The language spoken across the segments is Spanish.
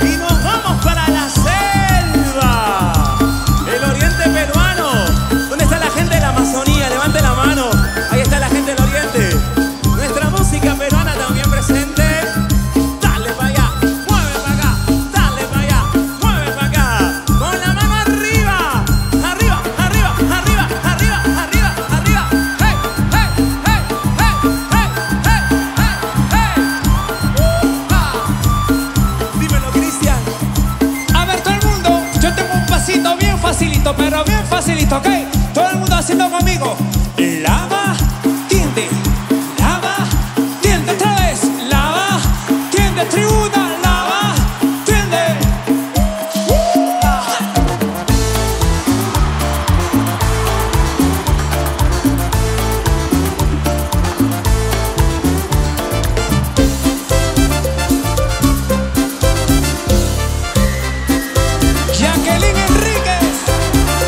Y nos vamos para la selva, el oriente peruano. ¿Dónde está la gente de la Amazonía? Levante la mano. Ahí está la gente del oriente. Nuestra música peruana también presente. Dale para allá, mueve para acá. Dale para allá, mueve para acá. Con la mano arriba. Arriba, arriba, arriba, arriba, arriba, arriba. Hey, hey, hey, hey, hey, hey, hey, hey. Dímelo, Cristian. A ver, todo el mundo. Yo tengo un pasito bien facilito, pero bien facilito, ¿ok? Todo el mundo haciendo conmigo. Lava, tiende, lava, tiende. Otra vez, lava, tiende, tribuna, lava, tiende. Jacqueline Enríquez.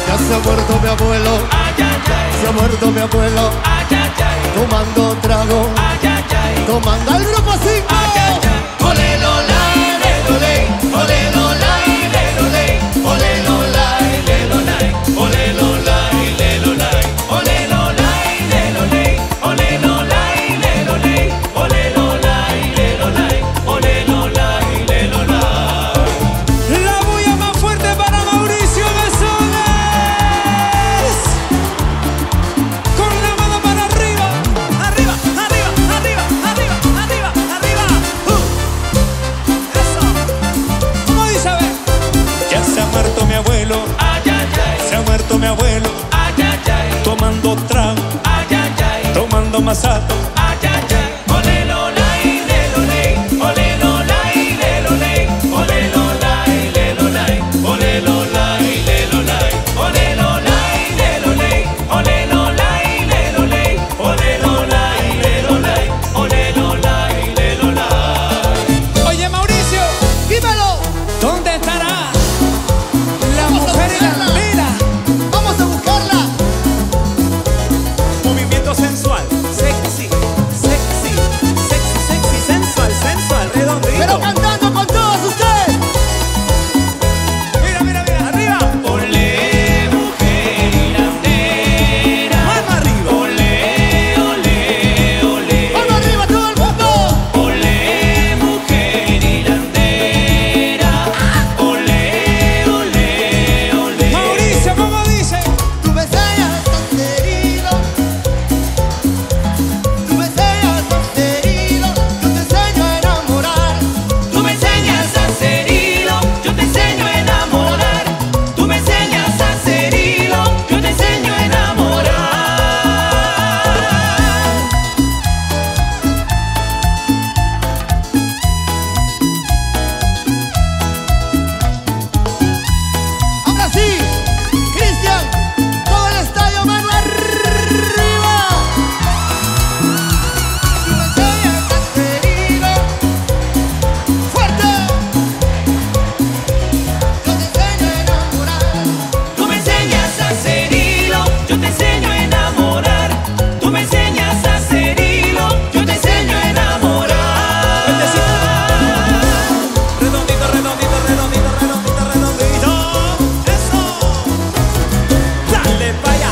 Ya se ha muerto mi abuelo, ay, ay, ay. Se ha muerto mi abuelo, ay, ay, ay. Tomando trago, ay, ay, ay. Tomando al grupo 5. Olelo lai, lelo lei, olelo lai, lelo lei, olelo lai, lelo lai, olelo lai, lelo lai, olelo lai, lelo lei, olelo lai, lelo lei, olelo lai, lelo lai, olelo lai, lelo lai. La bulla más fuerte para Mauricio Besones. Con la mano para arriba. Arriba, arriba, arriba, arriba, arriba, arriba. Eso. ¿Cómo dice? A ver. Ya se ha muerto mi abuelo, Ay, ay, ay. se ha muerto mi abuelo, Ay, ay, ay. tomando trago, Ay, ay, ay. tomando masato. Ay, ay, ay. Olelo lai, lelo lei, olelo lai, lelo lei, olelo lai, lelo lai, olelo lai, lelo lai, olelo lai, lelo lei, olelo lai, lelo lei, olelo lai, lelo lai, olelo lai, lelo lai. Oye, Mauricio, dímelo. ¿Dónde estará la mujer latina? Vamos a buscarla. Movimiento sensual, sexy, sexy, sexy, sexy, sensual, sensual, redondito. Pero cantando con todos ustedes. Mira, mira, mira, arriba. Olé, mujer hilandera. Vamos arriba. Olé, olé, olé. ¡Vamos arriba todo el mundo! Olé, mujer hilandera. Olé, olé, olé. Mauricio, ¿cómo dice? Tú me seas tan herido, tú me enseñas tan herido, yo te enseño a enamorar. Tú me enseñas a ser hilo, yo te enseño a enamorar. Tú me enseñas a ser hilo, yo te enseño a enamorar. Ahora sí, Cristian, todo el estadio, mano arriba. Tú me enseñas a ser hilo, fuerte. Yo te enseño a enamorar. Tú me enseñas a ser hilo, yo te enseño a enamorar. Tú me enseñas a ser hilo, yo te enseño a enamorar. Redondito, redondito, redondito, redondito, redondito. Eso. Dale para allá.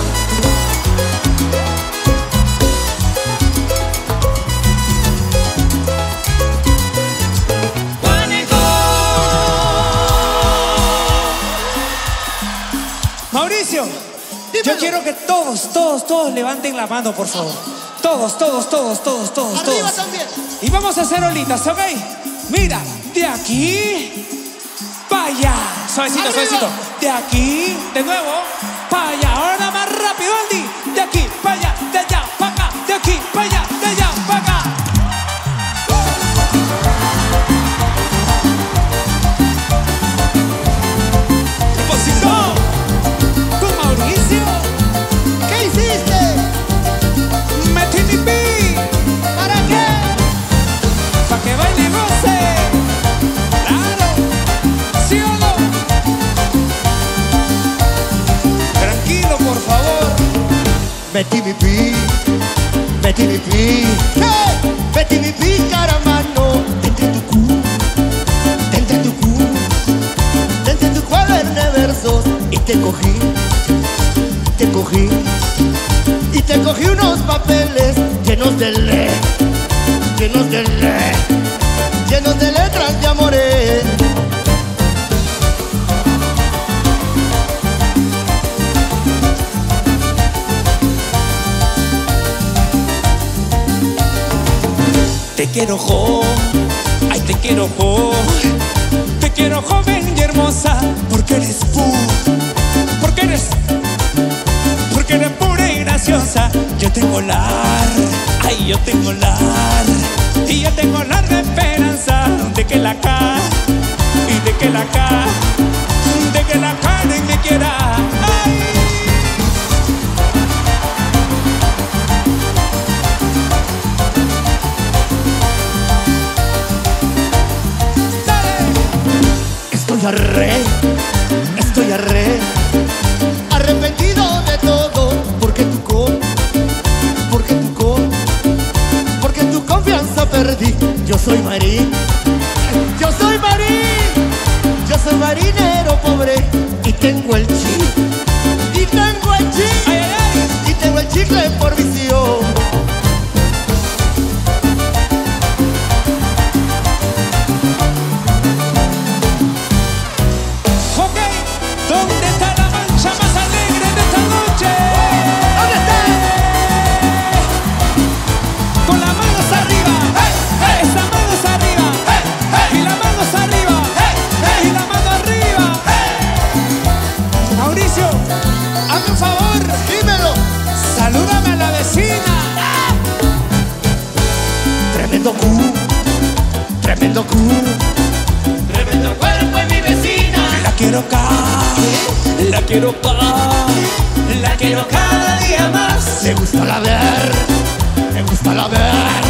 Mauricio, yo quiero que todos, todos, todos levanten la mano, por favor. Todos, todos, todos, todos, todos, Arriba todos. también. Y vamos a hacer olitas, ¿ok? Mira, de aquí para allá. Suavecito, Arriba. suavecito. De aquí, de nuevo, para allá. Ahora más rápido, Andy. De aquí para allá, de allá para acá. De aquí para allá, de allá para acá. Posición. Con Mauricio. ¿Qué hiciste? Metí mi pi. ¿Para qué? Pa' que baile y goce. Claro. ¿Sí o no? Tranquilo, por favor. Metí mi pi, metí mi pi. ¡Hey! Vete mi pícara mano, dentro tu cu, dentro tu cuaderno de versos. Y te cogí, y te cogí unos papeles llenos de le, llenos de letras de amores. Te quiero jo, ay te quiero jo, te quiero joven y hermosa, porque eres pura y graciosa. Yo tengo lar, ay yo tengo lar, y yo tengo lar de esperanza, de que la ca, y de que la ca, de que la ca y me quiera, ay. Estoy arre, arrepentido de todo, porque tu confianza perdí. Yo soy marín, yo soy marín, yo soy marinero pobre y tengo el chi, y tengo el chi, ay, ay, ay. Y tengo el chicle por visión. Tremendo cu, tremendo cuerpo es mi vecina. La quiero ca, la quiero pa, la quiero cada día más. Me gusta la ver, me gusta la ver,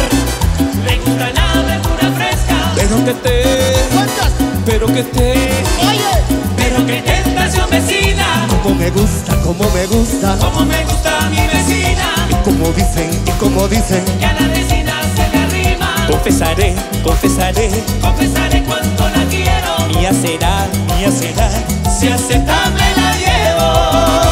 me gusta la verdura fresca. Pero que te, ¿cuántas? Pero que te, oye, pero que tentación vecina. Como me gusta, como me gusta, como me gusta mi vecina. Y como dicen, que a la vecina se le arrima. Confesaré, confesaré, confesaré cuánto la quiero. Mía será, si aceptable la llevo.